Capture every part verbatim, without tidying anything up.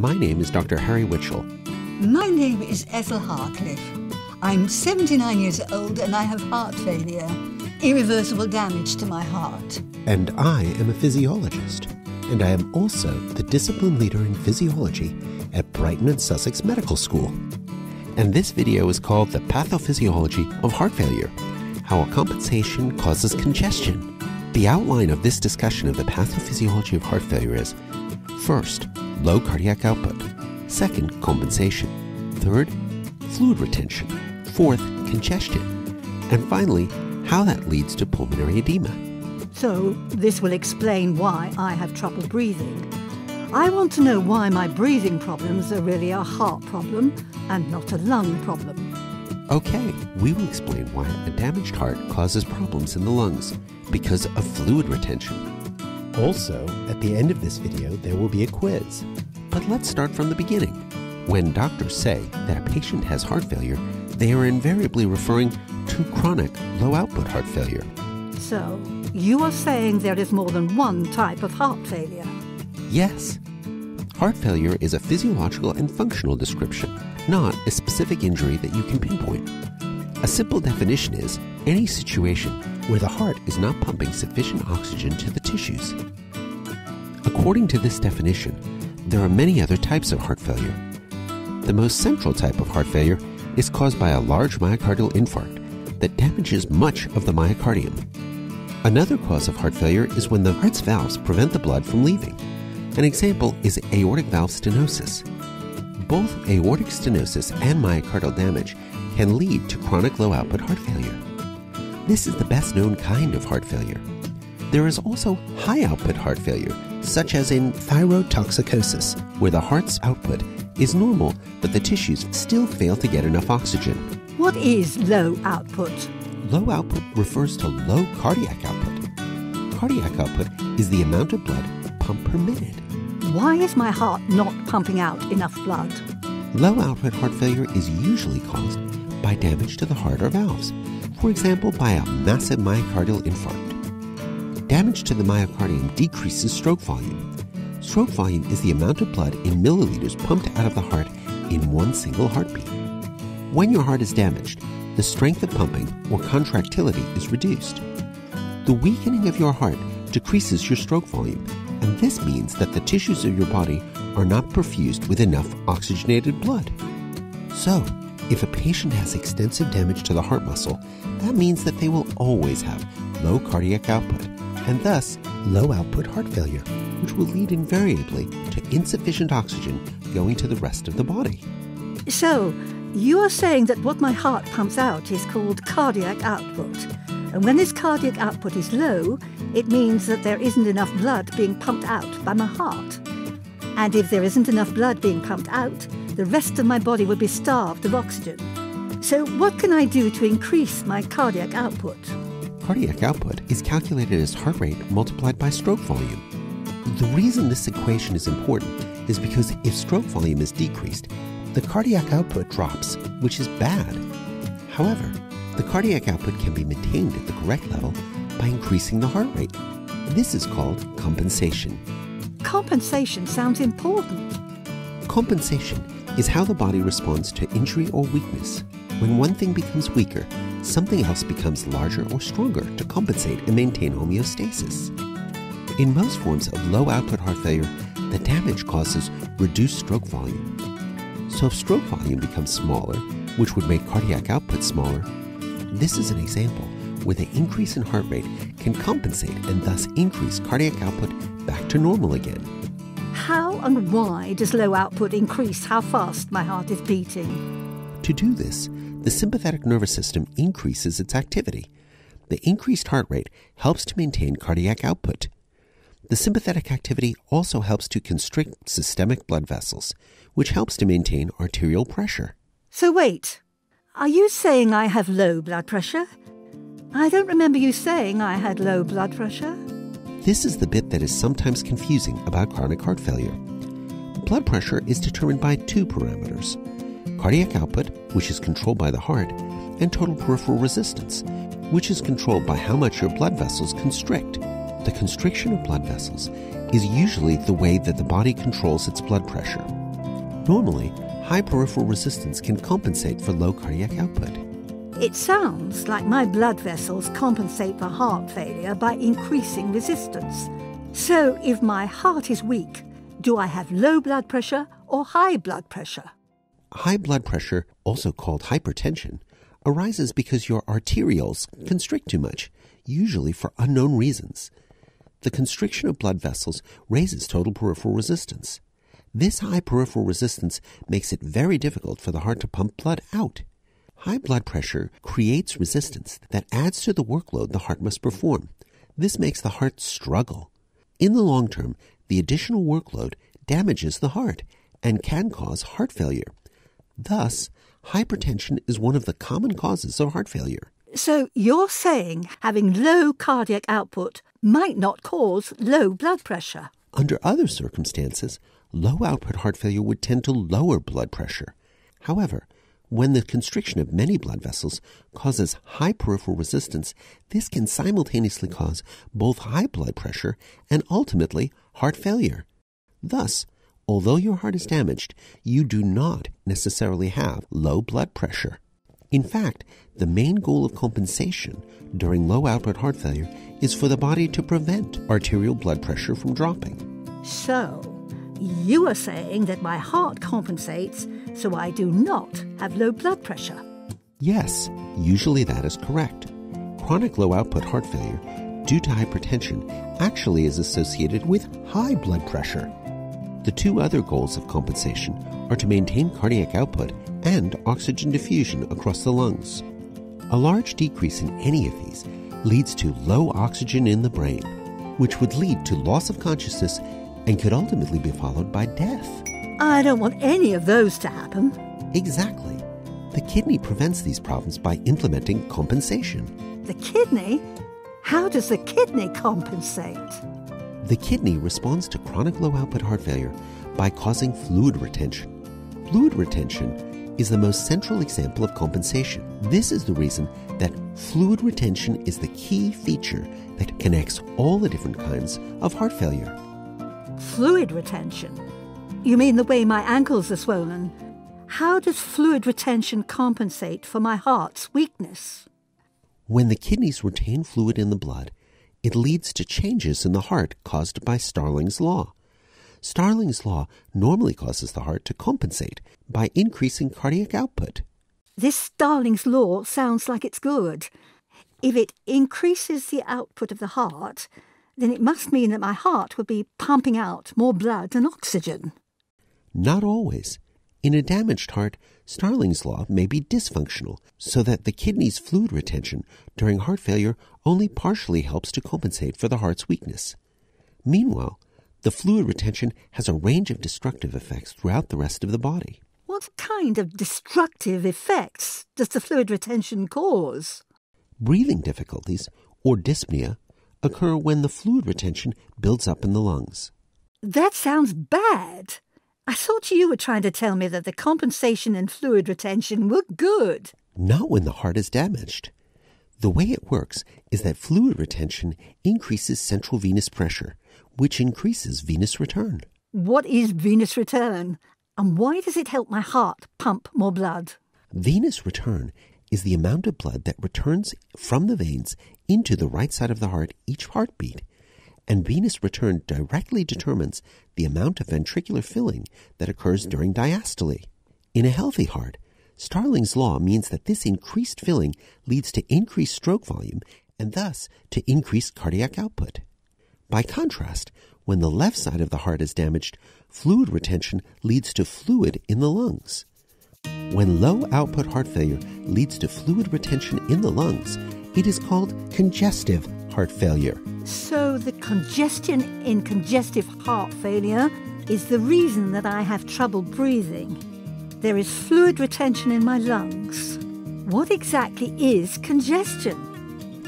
My name is Doctor Harry Witchel. My name is Ethel Hartcliffe. I'm seventy-nine years old and I have heart failure, irreversible damage to my heart. And I am a physiologist. And I am also the discipline leader in physiology at Brighton and Sussex Medical School. And this video is called The Pathophysiology of Heart Failure, How a Compensation Causes Congestion. The outline of this discussion of the pathophysiology of heart failure is: first, low cardiac output; second, compensation; third, fluid retention; fourth, congestion; and finally, how that leads to pulmonary edema. So this will explain why I have trouble breathing. I want to know why my breathing problems are really a heart problem and not a lung problem. Okay, we will explain why a damaged heart causes problems in the lungs because of fluid retention. Also, at the end of this video, there will be a quiz. But let's start from the beginning. When doctors say that a patient has heart failure, they are invariably referring to chronic, low-output heart failure. So, you are saying there is more than one type of heart failure? Yes. Heart failure is a physiological and functional description, not a specific injury that you can pinpoint. A simple definition is any situation where the heart is not pumping sufficient oxygen to the tissues. According to this definition, there are many other types of heart failure. The most central type of heart failure is caused by a large myocardial infarct that damages much of the myocardium. Another cause of heart failure is when the heart's valves prevent the blood from leaving. An example is aortic valve stenosis. Both aortic stenosis and myocardial damage can lead to chronic low-output heart failure. This is the best-known kind of heart failure. There is also high-output heart failure, such as in thyrotoxicosis, where the heart's output is normal, but the tissues still fail to get enough oxygen. What is low output? Low output refers to low cardiac output. Cardiac output is the amount of blood pumped per minute. Why is my heart not pumping out enough blood? Low output heart failure is usually caused by damage to the heart or valves, for example by a massive myocardial infarct. Damage to the myocardium decreases stroke volume. Stroke volume is the amount of blood in milliliters pumped out of the heart in one single heartbeat. When your heart is damaged, the strength of pumping or contractility is reduced. The weakening of your heart decreases your stroke volume, and this means that the tissues of your body are not perfused with enough oxygenated blood. So, if a patient has extensive damage to the heart muscle, that means that they will always have low cardiac output and thus low output heart failure, which will lead invariably to insufficient oxygen going to the rest of the body. So, you are saying that what my heart pumps out is called cardiac output. And when this cardiac output is low, it means that there isn't enough blood being pumped out by my heart. And if there isn't enough blood being pumped out, the rest of my body would be starved of oxygen. So what can I do to increase my cardiac output? Cardiac output is calculated as heart rate multiplied by stroke volume. The reason this equation is important is because if stroke volume is decreased, the cardiac output drops, which is bad. However, the cardiac output can be maintained at the correct level by increasing the heart rate. This is called compensation. Compensation sounds important. Compensation is how the body responds to injury or weakness. When one thing becomes weaker, something else becomes larger or stronger to compensate and maintain homeostasis. In most forms of low-output heart failure, the damage causes reduced stroke volume. So if stroke volume becomes smaller, which would make cardiac output smaller, this is an example where the increase in heart rate can compensate and thus increase cardiac output back to normal again. How and why does low output increase how fast my heart is beating? To do this, the sympathetic nervous system increases its activity. The increased heart rate helps to maintain cardiac output. The sympathetic activity also helps to constrict systemic blood vessels, which helps to maintain arterial pressure. So wait, are you saying I have low blood pressure? I don't remember you saying I had low blood pressure. This is the bit that is sometimes confusing about chronic heart failure. Blood pressure is determined by two parameters: cardiac output, which is controlled by the heart, and total peripheral resistance, which is controlled by how much your blood vessels constrict. The constriction of blood vessels is usually the way that the body controls its blood pressure. Normally, high peripheral resistance can compensate for low cardiac output. It sounds like my blood vessels compensate for heart failure by increasing resistance. So if my heart is weak, do I have low blood pressure or high blood pressure? High blood pressure, also called hypertension, arises because your arterioles constrict too much, usually for unknown reasons. The constriction of blood vessels raises total peripheral resistance. This high peripheral resistance makes it very difficult for the heart to pump blood out. High blood pressure creates resistance that adds to the workload the heart must perform. This makes the heart struggle. In the long term, the additional workload damages the heart and can cause heart failure. Thus, hypertension is one of the common causes of heart failure. So you're saying having low cardiac output might not cause low blood pressure? Under other circumstances, low output heart failure would tend to lower blood pressure. However, when the constriction of many blood vessels causes high peripheral resistance, this can simultaneously cause both high blood pressure and ultimately heart failure. Thus, although your heart is damaged, you do not necessarily have low blood pressure. In fact, the main goal of compensation during low output heart failure is for the body to prevent arterial blood pressure from dropping. So, you are saying that my heart compensates, so I do not have low blood pressure? Yes, usually that is correct. Chronic low output heart failure due to hypertension actually is associated with high blood pressure. The two other goals of compensation are to maintain cardiac output and oxygen diffusion across the lungs. A large decrease in any of these leads to low oxygen in the brain, which would lead to loss of consciousness and could ultimately be followed by death. I don't want any of those to happen. Exactly. The kidney prevents these problems by implementing compensation. The kidney? How does the kidney compensate? The kidney responds to chronic low-output heart failure by causing fluid retention. Fluid retention is the most central example of compensation. This is the reason that fluid retention is the key feature that connects all the different kinds of heart failure. Fluid retention? You mean the way my ankles are swollen? How does fluid retention compensate for my heart's weakness? When the kidneys retain fluid in the blood, it leads to changes in the heart caused by Starling's law. Starling's law normally causes the heart to compensate by increasing cardiac output. This Starling's law sounds like it's good. If it increases the output of the heart, then it must mean that my heart would be pumping out more blood and oxygen. Not always. In a damaged heart, Starling's law may be dysfunctional, so that the kidney's fluid retention during heart failure only partially helps to compensate for the heart's weakness. Meanwhile, the fluid retention has a range of destructive effects throughout the rest of the body. What kind of destructive effects does the fluid retention cause? Breathing difficulties, or dyspnea, occur when the fluid retention builds up in the lungs. That sounds bad. I thought you were trying to tell me that the compensation and fluid retention were good. Not when the heart is damaged. The way it works is that fluid retention increases central venous pressure, which increases venous return. What is venous return? And why does it help my heart pump more blood? Venous return is the amount of blood that returns from the veins into the right side of the heart each heartbeat. And venous return directly determines the amount of ventricular filling that occurs during diastole. In a healthy heart, Starling's law means that this increased filling leads to increased stroke volume and thus to increased cardiac output. By contrast, when the left side of the heart is damaged, fluid retention leads to fluid in the lungs. When low-output heart failure leads to fluid retention in the lungs, it is called congestive heart failure. So the congestion in congestive heart failure is the reason that I have trouble breathing. There is fluid retention in my lungs. What exactly is congestion?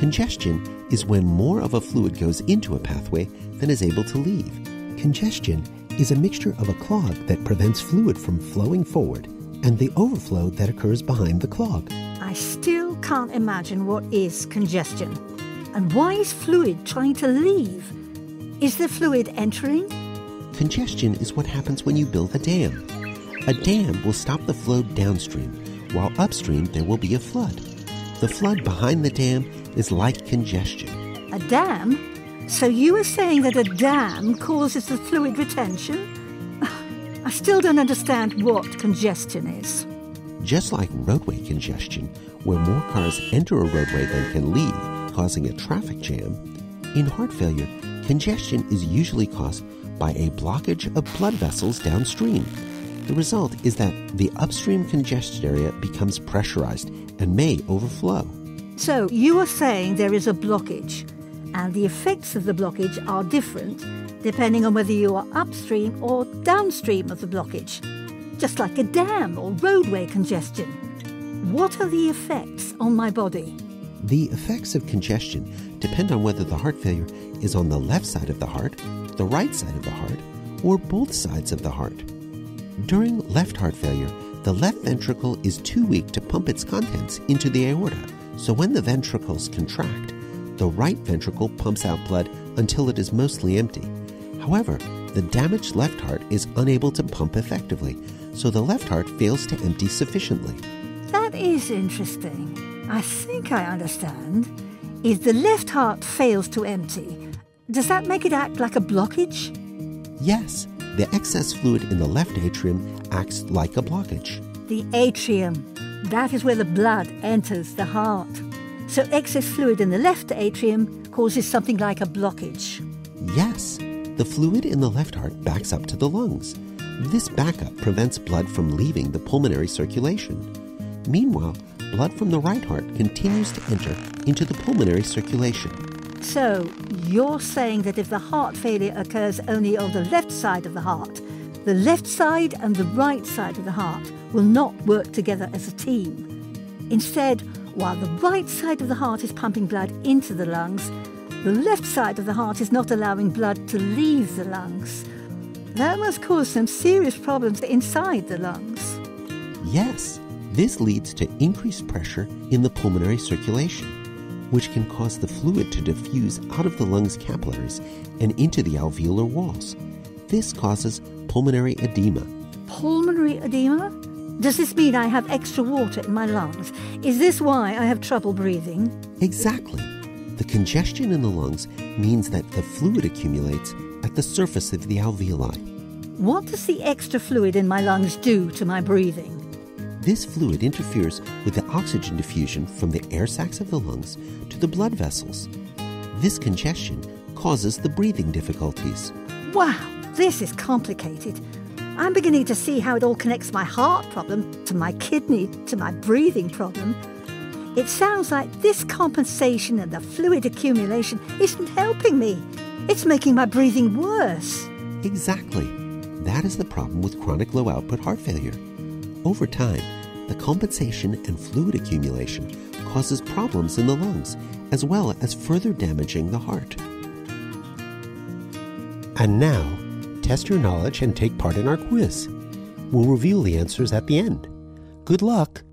Congestion is when more of a fluid goes into a pathway than is able to leave. Congestion is a mixture of a clog that prevents fluid from flowing forward and the overflow that occurs behind the clog. I still can't imagine what is congestion. And why is fluid trying to leave? Is the fluid entering? Congestion is what happens when you build a dam. A dam will stop the flow downstream, while upstream there will be a flood. The flood behind the dam is like congestion. A dam? So you are saying that a dam causes the fluid retention? I still don't understand what congestion is. Just like roadway congestion, where more cars enter a roadway than can leave, causing a traffic jam, in heart failure, congestion is usually caused by a blockage of blood vessels downstream. The result is that the upstream congestion area becomes pressurized and may overflow. So you are saying there is a blockage, and the effects of the blockage are different depending on whether you are upstream or downstream of the blockage, just like a dam or roadway congestion. What are the effects on my body? The effects of congestion depend on whether the heart failure is on the left side of the heart, the right side of the heart, or both sides of the heart. During left heart failure, the left ventricle is too weak to pump its contents into the aorta, so when the ventricles contract, the right ventricle pumps out blood until it is mostly empty. However, the damaged left heart is unable to pump effectively, so the left heart fails to empty sufficiently. That is interesting. I think I understand. If the left heart fails to empty, does that make it act like a blockage? Yes. The excess fluid in the left atrium acts like a blockage. The atrium. That is where the blood enters the heart. So excess fluid in the left atrium causes something like a blockage. Yes. The fluid in the left heart backs up to the lungs. This backup prevents blood from leaving the pulmonary circulation. Meanwhile, blood from the right heart continues to enter into the pulmonary circulation. So, you're saying that if the heart failure occurs only on the left side of the heart, the left side and the right side of the heart will not work together as a team. Instead, while the right side of the heart is pumping blood into the lungs, the left side of the heart is not allowing blood to leave the lungs. That must cause some serious problems inside the lungs. Yes, this leads to increased pressure in the pulmonary circulation, which can cause the fluid to diffuse out of the lungs' capillaries and into the alveolar walls. This causes pulmonary edema. Pulmonary edema? Does this mean I have extra water in my lungs? Is this why I have trouble breathing? Exactly. The congestion in the lungs means that the fluid accumulates at the surface of the alveoli. What does the extra fluid in my lungs do to my breathing? This fluid interferes with the oxygen diffusion from the air sacs of the lungs to the blood vessels. This congestion causes the breathing difficulties. Wow, this is complicated. I'm beginning to see how it all connects my heart problem to my kidney to my breathing problem. It sounds like this compensation and the fluid accumulation isn't helping me. It's making my breathing worse. Exactly. That is the problem with chronic low-output heart failure. Over time, the compensation and fluid accumulation causes problems in the lungs, as well as further damaging the heart. And now, test your knowledge and take part in our quiz. We'll reveal the answers at the end. Good luck!